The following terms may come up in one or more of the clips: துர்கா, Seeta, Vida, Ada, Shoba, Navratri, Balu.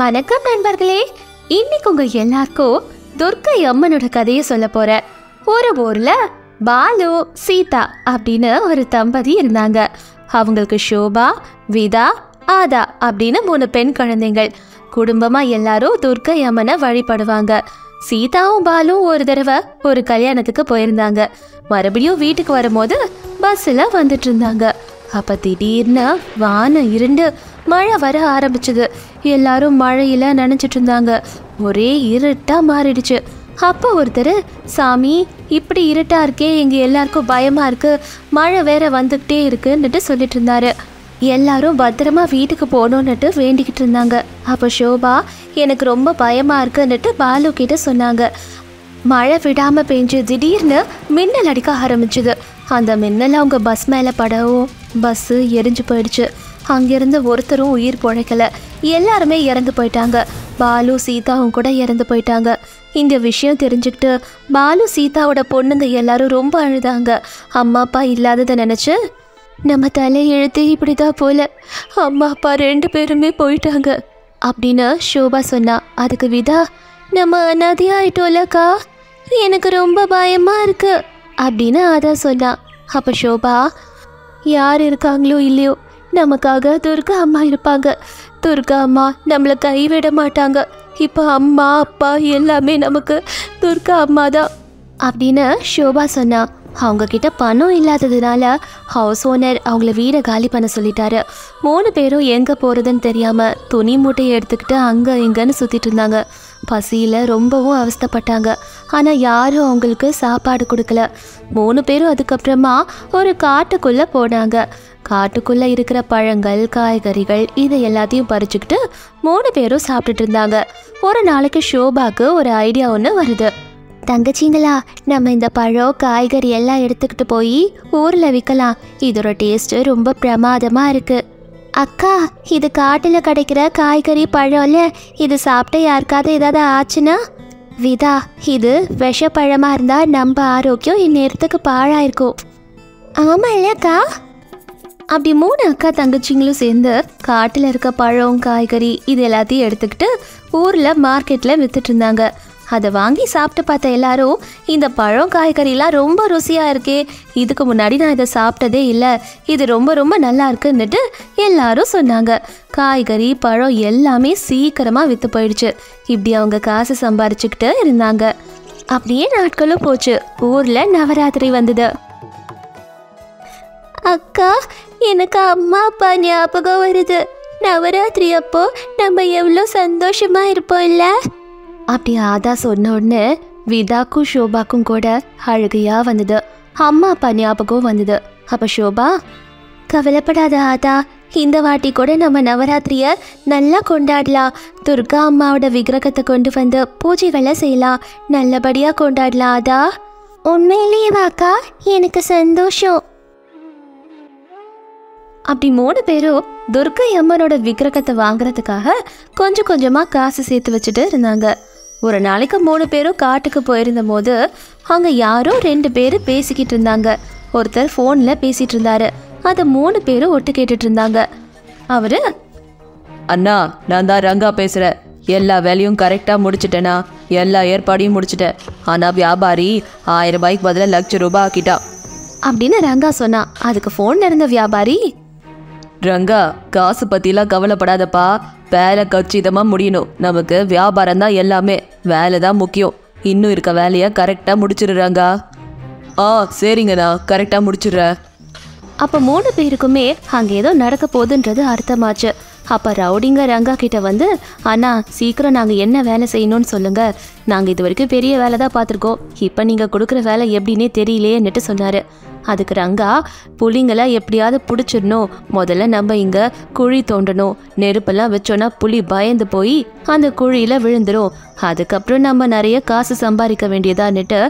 வணக்கம் நண்பர்களே, இன்னைக்கு உங்க எல்லாருக்கும் துர்க்கை அம்மனோட கதையை சொல்ல போறேன். ஒரு ஊர்ல பாலு சீதா அப்படின்னு ஒரு தம்பதி இருந்தாங்க. அவங்களுக்கு ஷோபா, விதா, ஆதா அப்படின்னு 3 பெண் குழந்தைகள். குடும்பமா எல்லாரும் துர்க்கை அம்மனை வழிபடுவாங்க. சீதாவும் பாலும் ஒரு தடவை ஒரு கல்யாணத்துக்கு போயிருந்தாங்க. மறுபடியும் வீட்டுக்கு வரும்போது பஸ்ல வந்துட்டு இருந்தாங்க. அப்ப திடீர்னு வானம் இருண்டு மழை வர ஆரம்பிச்சது. எல்லாரும் மழையில நினைச்சிட்டு இருந்தாங்க. ஒரே இருட்டா மாறிடுச்சு. அப்போ ஒருத்தர், சாமி இப்படி இருட்டா இருக்கே, எங்க எல்லாருக்கும் பயமா இருக்கு, மழை வேற வந்துகிட்டே இருக்குன்னுட்டு சொல்லிட்டு இருந்தாரு. எல்லாரும் பத்திரமா வீட்டுக்கு போகணும்னுட்டு வேண்டிக்கிட்டு இருந்தாங்க. அப்போ ஷோபா, எனக்கு ரொம்ப பயமா இருக்குன்னுட்டு பாலு கிட்ட சொன்னாங்க. மழை விடாம பெஞ்சு திடீர்னு மின்னல் அடிக்க ஆரம்பிச்சுது. அந்த மின்னல் அவங்க பஸ் மேல படவும் பஸ்ஸு எரிஞ்சு போயிடுச்சு. அங்கிருந்து ஒருத்தரும் உயிர் பிழைக்கல, எல்லாருமே இறந்து போயிட்டாங்க. பாலு சீதாவும் கூட இறந்து போயிட்டாங்க. இந்த விஷயம் தெரிஞ்சுக்கிட்டு பாலு சீதாவோட பொண்ணுங்க எல்லாரும் ரொம்ப அழுதாங்க. அம்மா அப்பா இல்லாததை நினச்சி நம்ம தலையெழுத்து இப்படிதான் போல, அம்மா அப்பா 2 பேருமே போயிட்டாங்க அப்படின்னு ஷோபா சொன்னா. அதுக்கு விதா, நம்ம அனாதையாயிட்டோம்லக்கா, எனக்கு ரொம்ப பயமா இருக்கு அப்படின்னு அதான் சொன்னா. அப்போ ஷோபா, யார் இருக்காங்களோ இல்லையோ, நமக்காக துர்கா அம்மா இருப்பாங்க. துர்கா அம்மா நம்மளை கைவிட மாட்டாங்க. இப்போ அம்மா அப்பா எல்லாமே நமக்கு துர்கா அம்மா தான் அப்படின்னு ஷோபா சொன்னா. அவங்கக்கிட்ட பணம் இல்லாததுனால ஹவுஸ் ஓனர் அவங்கள வீடை காலி பண்ண சொல்லிட்டாரு. 3 பேரும் எங்கே போகிறதுன்னு தெரியாமல் துணி மூட்டையை எடுத்துக்கிட்டு அங்கே இங்கேன்னு சுற்றிட்டு இருந்தாங்க. பசியில் ரொம்பவும் அவஸ்தப்பட்டாங்க. ஆனால் யாரும் அவங்களுக்கு சாப்பாடு கொடுக்கல. 3 பேரும் அதுக்கப்புறமா ஒரு காட்டுக்குள்ளே போனாங்க. காட்டுக்குள்ளே இருக்கிற பழங்கள், காய்கறிகள் இது எல்லாத்தையும் பறிச்சுக்கிட்டு 3 பேரும் சாப்பிட்டுட்டு இருந்தாங்க. ஒரு நாளைக்கு ஷோபாக்கு ஒரு ஐடியா ஒன்று வருது. தங்கச்சிங்களா, நம்ம இந்த பழம் காய்கறி எல்லாம் எடுத்துக்கிட்டு போய் ஊரில் விற்கலாம். இதோட டேஸ்ட்டு ரொம்ப பிரமாதமாக இருக்குது. அக்கா, இது காட்டில் கிடைக்கிற காய்கறி பழம்ல, இது சாப்பிட்டு யாருக்காவது ஏதாவது ஆச்சுன்னா? விதா, இது விஷப்பழமாக இருந்தால் நம்ம ஆரோக்கியம் இந்நேரத்துக்கு பாழாயிருக்கும். ஆமாம் இல்லைக்கா? அப்படி 3 அக்கா தங்கச்சிங்களும் சேர்ந்து காட்டில் இருக்க பழம் காய்கறி இது எல்லாத்தையும் எடுத்துக்கிட்டு ஊரில் மார்க்கெட்டில் விற்றுட்டு இருந்தாங்க. அதை வாங்கி சாப்பிட்டு பார்த்த எல்லாரும், இந்த பழம் காய்கறிலாம் ரொம்ப ருசியாக இருக்கே, இதுக்கு முன்னாடி நான் இதை சாப்பிட்டதே இல்லை, இது ரொம்ப ரொம்ப நல்லா இருக்குன்னுட்டு எல்லாரும் சொன்னாங்க. காய்கறி பழம் எல்லாமே சீக்கிரமாக விற்று போயிடுச்சு. இப்படி அவங்க காசு சம்பாரிச்சுக்கிட்டு இருந்தாங்க. அப்படியே நாட்களும் போச்சு. ஊரில் நவராத்திரி வந்தது. அக்கா, எனக்கு அம்மா அப்பா ஞாபகம் வருது. நவராத்திரி அப்போ நம்ம எவ்வளோ சந்தோஷமாக இருப்போம் இல்லை? அப்படி ஆதா சொன்ன உடனே விதாக்கும் ஷோபாக்கும் கூட அழுகையா வந்தது. அம்மா அப்பா ஞாபகம் வந்தது. அப்போ ஷோபா, கவலைப்படாத ஆதா, இந்த வாட்டி கூட நம்ம நவராத்திரியை நல்லா கொண்டாடலாம். துர்கா அம்மாவோட விக்கிரகத்தை கொண்டு வந்து பூஜைகளை செய்யலாம், நல்லபடியாக கொண்டாடலாம். ஆதா, உண்மையிலேயே வாக்கா, எனக்கு சந்தோஷம். அப்படி 3 பேரும் துர்கை அம்மனோட விக்கிரகத்தை வாங்குறதுக்காக கொஞ்சம் கொஞ்சமாக காசு சேர்த்து வச்சுட்டு இருந்தாங்க. ஒரு நாளைக்கு 3 பேரும் காட்டுக்கு போயிருந்த போது அங்கே யாரோ 2 பேர் பேசிக்கிட்டு இருந்தாங்க. ஒருத்தர் ஃபோனில் பேசிகிட்டு இருந்தாரு. அதை 3 பேரும் ஒட்டு கேட்டுட்டு இருந்தாங்க. அவரு, அண்ணா நான் தான் ரங்கா பேசுகிறேன். எல்லா வேலையும் கரெக்டாக முடிச்சிட்டேண்ணா, எல்லா ஏற்பாடையும் முடிச்சிட்டேன். ஆனால் வியாபாரி 1000 ரூபாய்க்கு பதிலாக ₹1,00,000 ஆக்கிட்டான் அப்படின்னு ரங்கா சொன்னா. அதுக்கு ஃபோனில் இருந்த வியாபாரி, ரங்கா காசு பற்றிலாம் கவலைப்படாதப்பா, வேலை கச்சிதமாக முடியணும். நமக்கு வியாபாரம் தான் எல்லாமே, வேலை தான் முக்கியம். இன்னும் இருக்க வேலையை கரெக்டாக முடிச்சிடுறாங்கா. ஆ சரிங்கண்ணா, கரெக்டாக முடிச்சிடுறேன். அப்போ 3 பேருக்குமே அங்கே ஏதோ நடக்க போகுதுன்றது அர்த்தமாச்சு. அப்போ ரவுடிங்க ரங்கா கிட்ட வந்து, அண்ணா சீக்கிரம் நாங்கள் என்ன வேலை செய்யணும்னு சொல்லுங்கள், நாங்கள் இது வரைக்கும் பெரிய வேலை தான் பார்த்துருக்கோம், இப்போ நீங்கள் கொடுக்குற வேலை எப்படின்னே தெரியலையேன்னுட்டு சொன்னார். அதுக்கு ரங்கா, புலிங்களை எப்படியாவது பிடிச்சிடணும், முதல்ல நம்ம இங்கே குழி தோண்டணும், நெருப்பெல்லாம் வச்சோன்னா புலி பயந்து போய் அந்த குழியில் விழுந்துடும், அதுக்கப்புறம் நம்ம நிறைய காசு சம்பாதிக்க வேண்டியதான்னுட்டு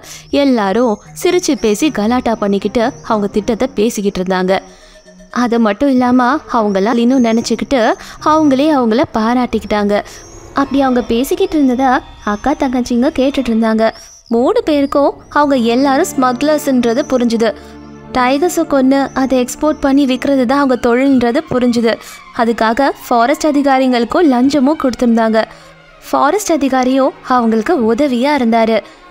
எல்லாரும் சிரித்து பேசி கலாட்டா பண்ணிக்கிட்டு அவங்க திட்டத்தை பேசிக்கிட்டு இருந்தாங்க. அது மட்டும் இல்லாமல் அவங்களாம் இன்னும் நினச்சிக்கிட்டு அவங்கள பாராட்டிக்கிட்டாங்க. அப்படி அவங்க பேசிக்கிட்டு இருந்ததா அக்கா தங்கச்சிங்க கேட்டுட்டு இருந்தாங்க. 3 பேருக்கும் அவங்க எல்லாரும் ஸ்மக்லர்ஸ்ன்றது புரிஞ்சுது. டைகர்ஸை கொன்று அதை எக்ஸ்போர்ட் பண்ணி விற்கிறது தான் அவங்க தொழில்ன்றது புரிஞ்சுது. அதுக்காக ஃபாரஸ்ட் அதிகாரிங்களுக்கும் லஞ்சமும் கொடுத்துருந்தாங்க. ஃபாரஸ்ட் அதிகாரியும் அவங்களுக்கு உதவியாக இருந்தார்.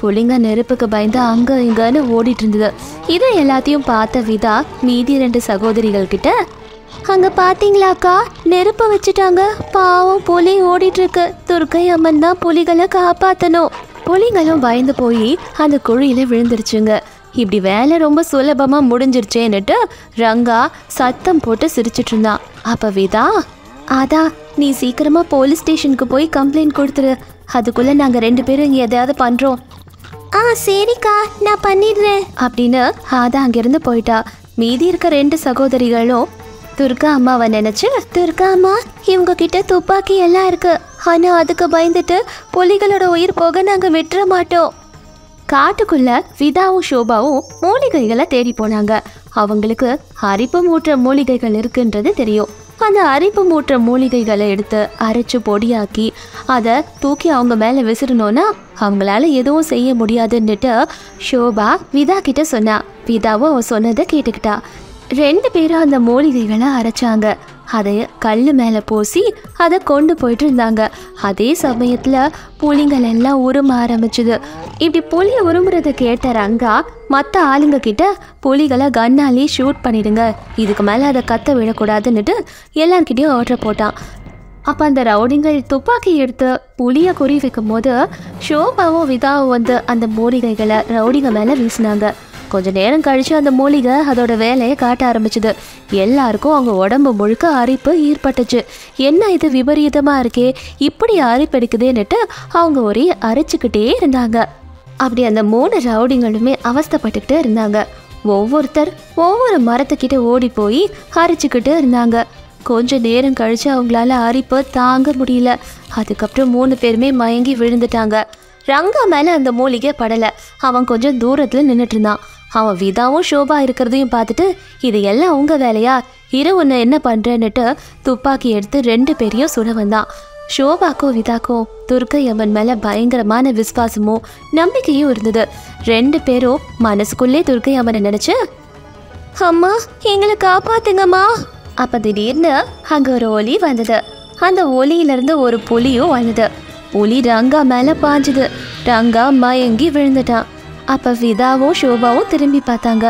புளிங்க நெருப்புக்கு பயந்து அங்கே இங்கன்னு ஓடிட்டு இருந்தது. இதை எல்லாத்தையும் பார்த்த விதா மீதி 2 சகோதரிகள்கிட்ட, அங்கே பார்த்தீங்களாக்கா, நெருப்பை வச்சுட்டாங்க, பாவம் புலி ஓடிட்டுருக்கு, துர்க்கை அம்மன் தான் புலிகளை காப்பாற்றணும். புலிங்களும் பயந்து போய் அந்த குழியில் விழுந்துருச்சுங்க. இப்படி வேலை ரொம்ப சுலபமாக முடிஞ்சிருச்சேன்னுட்டு ரங்கா சத்தம் போட்டு சிரிச்சிட்டு இருந்தான். அப்போ விதா, அதா நீ சீக்கிரமாக போலீஸ் ஸ்டேஷனுக்கு போய் கம்ப்ளைண்ட் கொடுத்துரு, அதுக்குள்ளே நாங்கள் 2 பேரும் இங்கே எதாவது பண்ணுறோம். ஆ சரிக்கா, நான் பண்ணிடுறேன் அப்படின்னு ஆதா அங்கேருந்து போயிட்டா. மீதி இருக்க 2 சகோதரிகளும் துர்கா அம்மாவை நினச்சி, துர்கா அம்மா இவங்கக்கிட்ட துப்பாக்கி எல்லாம் இருக்குது, ஆனால் அதுக்கு பயந்துட்டு புலிகளோட உயிர் போக நாங்கள் விட்டுற மாட்டோம். காட்டுக்குள்ளே விதாவும் ஷோபாவும் மூலிகைகளை தேடி போனாங்க. அவங்களுக்கு அரிப்பு மூட்டுற மூலிகைகள் இருக்குன்றது தெரியும். அந்த அரிப்பு மூட்டுற மூலிகைகளை எடுத்து அரைச்சி பொடியாக்கி அதை தூக்கி அவங்க மேலே விசிறணும்னா அவங்களால எதுவும் செய்ய முடியாதுன்னுட்டு ஷோபா விதா கிட்ட சொன்னா. விதாவும் அவன் சொன்னதை கேட்டுக்கிட்டா. 2 பேரும் அந்த மூலிகைகளை அரைச்சாங்க. அதை கல் மேலே பூசி அதை கொண்டு போயிட்டு இருந்தாங்க. அதே சமயத்தில் புலிங்கள் எல்லாம் உரும ஆரம்பிச்சுது. இப்படி புலியை உருமுறதை கேட்ட ரங்கா மற்ற ஆளுங்க கிட்ட, புலிகளை கன்னாலே ஷூட் பண்ணிடுங்க, இதுக்கு மேலே அதை கத்த விடக்கூடாதுன்னுட்டு எல்லார்கிட்டையும் ஆர்டர் போட்டான். அப்போ அந்த ரவுடிங்கள் துப்பாக்கி எடுத்து புளியை குறி வைக்கும் போது ஷோபாவும் விதாவும் வந்து அந்த மூலிகைகளை ரவுடிங்க மேலே வீசினாங்க. கொஞ்ச நேரம் கழித்து அந்த மூலிகை அதோட வேலையை காட்ட ஆரம்பிச்சுது. எல்லாருக்கும் அவங்க உடம்பு முழுக்க அரிப்பு ஏற்பட்டுச்சு. என்ன இது விபரீதமாக இருக்கே, இப்படி அரிப்பெடுக்குதுன்னுட்டு அவங்க ஒரே அரிச்சுக்கிட்டே இருந்தாங்க. அப்படி அந்த 3 ரவுடிங்களுமே அவஸ்தப்பட்டுக்கிட்டே இருந்தாங்க. ஒவ்வொருத்தர் ஒவ்வொரு மரத்துக்கிட்ட ஓடி போய் அரிச்சுக்கிட்டே இருந்தாங்க. கொஞ்ச நேரம் கழித்து அவங்களால அரிப்பை தாங்க முடியல. அதுக்கப்புறம் 3 பேருமே மயங்கி விழுந்துட்டாங்க. ரங்கா மேலே அந்த மூலிகை படலை. அவன் கொஞ்சம் தூரத்தில் நின்றுட்டு இருந்தான். அவன் விதாவும் ஷோபா இருக்கிறதையும் பார்த்துட்டு, இது எல்லாம் உங்கள் வேலையா, இரு ஒன்று என்ன பண்ணுறேன்னுட்டு துப்பாக்கி எடுத்து 2 பேரையும் சுட வந்தான். ஷோபாக்கும் விதாக்கும் துர்க்கை அம்மன் மேலே பயங்கரமான விசுவாசமும் நம்பிக்கையும் இருந்தது. 2 பேரும் மனசுக்குள்ளே துர்க்கை அம்மனை நினச்சி, அம்மா எங்களை காப்பாத்துங்கம்மா. அப்போ திடீர்னு அங்கே ஒரு ஒலி வந்தது. அந்த ஒலியிலேருந்து ஒரு புலியும் வந்தது. புலி ரங்கா மேலே பாஞ்சுது. ரங்கா மயங்கி விழுந்துட்டான். அப்போ விதாவும் ஷோபாவும் திரும்பி பார்த்தாங்க.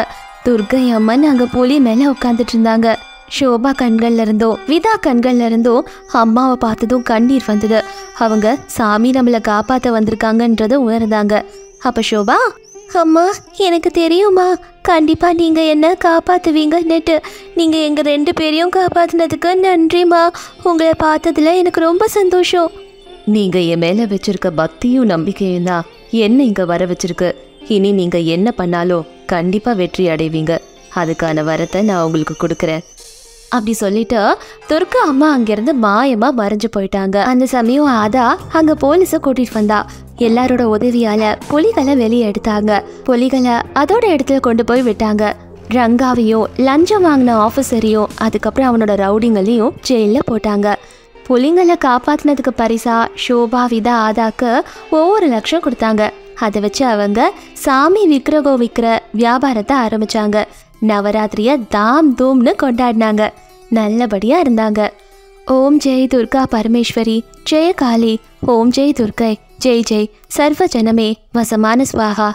துர்கை அம்மன் அங்கே புலி மேலே உட்காந்துட்டு இருந்தாங்க. ஷோபா கண்கள்ல இருந்தோம் விதா கண்கள்ல இருந்தோம் அம்மாவை பார்த்ததும் கண்ணீர் வந்தது. அவங்க சாமி நம்மளை காப்பாற்ற வந்திருக்காங்கன்றத உணர்ந்தாங்க. அப்போ ஷோபா, அம்மா எனக்கு தெரியுமா, கண்டிப்பாக நீங்கள் என்ன காப்பாற்றுவீங்கன்னுட்டு. நீங்கள் எங்கள் 2 பேரையும் காப்பாற்றினதுக்கு நன்றிம்மா. உங்களை பார்த்ததில் எனக்கு ரொம்ப சந்தோஷம். நீங்கள் என் மேலே வச்சிருக்க பக்தியும் நம்பிக்கையும் தான் என்ன இங்கே வர வச்சிருக்கு. இனி நீங்கள் என்ன பண்ணாலும் கண்டிப்பாக வெற்றி அடைவீங்க. அதுக்கான வரத்தை நான் உங்களுக்கு கொடுக்குறேன் அப்படி சொல்லிட்டு துர்கா அம்மா அங்கேருந்து மாயமாக மறைஞ்சு போயிட்டாங்க. அந்த சமயம் ஆதா அங்கே போலீஸை கூட்டிகிட்டு வந்தா. எல்லாரோட உதவியால் புலிகளை வெளியே எடுத்தாங்க. புலிகளை அதோட இடத்துல கொண்டு போய் விட்டாங்க. ரங்காவையும் லஞ்சம் வாங்கின ஆஃபீஸரையும் அதுக்கப்புறம் அவனோட ரவுடிங்களையும் ஜெயிலில் போட்டாங்க. புலிங்களை காப்பாற்றினதுக்கு பரிசா ஷோபா விதா ஆதாக்கு ஒவ்வொரு லட்சம் கொடுத்தாங்க. அதை வச்சு அவங்க சாமி விக்கிரகோ விற்கிற வியாபாரத்தை ஆரம்பித்தாங்க. நவராத்திரியை தாம் தூம்னு கொண்டாடினாங்க. நல்லபடியாக இருந்தாங்க. ஓம் ஜெய் துர்கா பரமேஸ்வரி ஜெய காளி, ஓம் ஜெய் துர்கை, ஜெய் ஜெய் சர்வ ஜனமே வசமான ஸ்வாகா.